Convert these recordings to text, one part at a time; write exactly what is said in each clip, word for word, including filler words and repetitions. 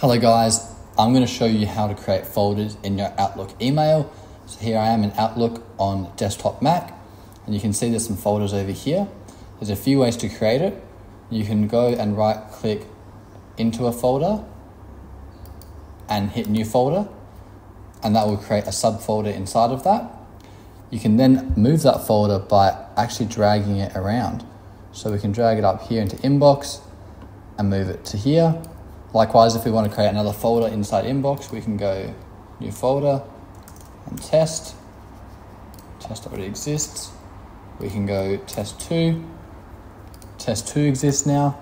Hello guys, I'm going to show you how to create folders in your Outlook email. So here I am in Outlook on desktop Mac, and you can see there's some folders over here. There's a few ways to create it. You can go and right click into a folder and hit new folder, and that will create a subfolder inside of that. You can then move that folder by actually dragging it around. So we can drag it up here into inbox and move it to here. Likewise, if we want to create another folder inside inbox, we can go new folder and test. Test already exists. We can go test two. Test two exists now.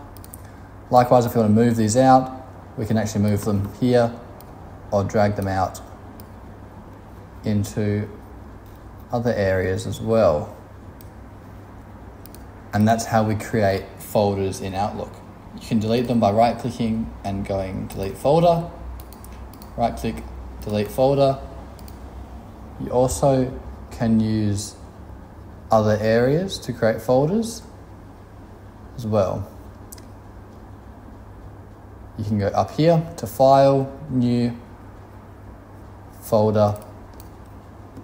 Likewise, if we want to move these out, we can actually move them here or drag them out into other areas as well. And that's how we create folders in Outlook. You can delete them by right-clicking and going delete folder, right-click, delete folder. You also can use other areas to create folders as well. You can go up here to file, new, folder,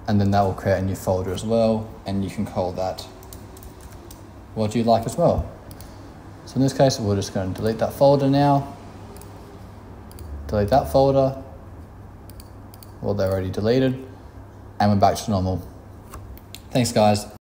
and then that will create a new folder as well, and you can call that what you like as well. So in this case, we're just going to delete that folder now, delete that folder, well, they're already deleted, and we're back to normal. Thanks, guys.